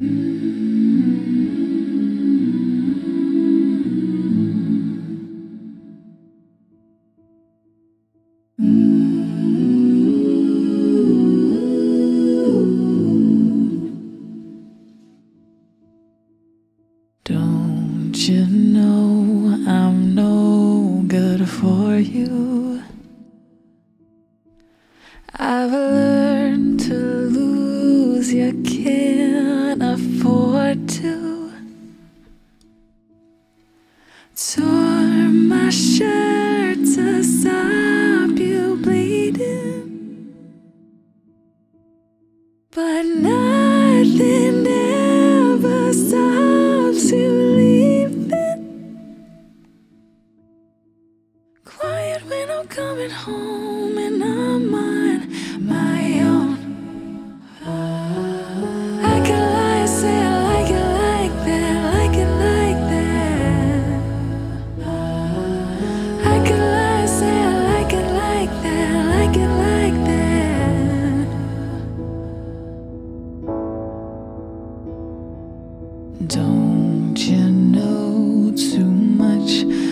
Don't you know I'm no good for you? I've learned to lose, you can't afford to. Tore my shirt to stop you bleeding, but nothing ever stops you leaving. Quiet when I'm coming home and I'm on my own. Don't you know too much?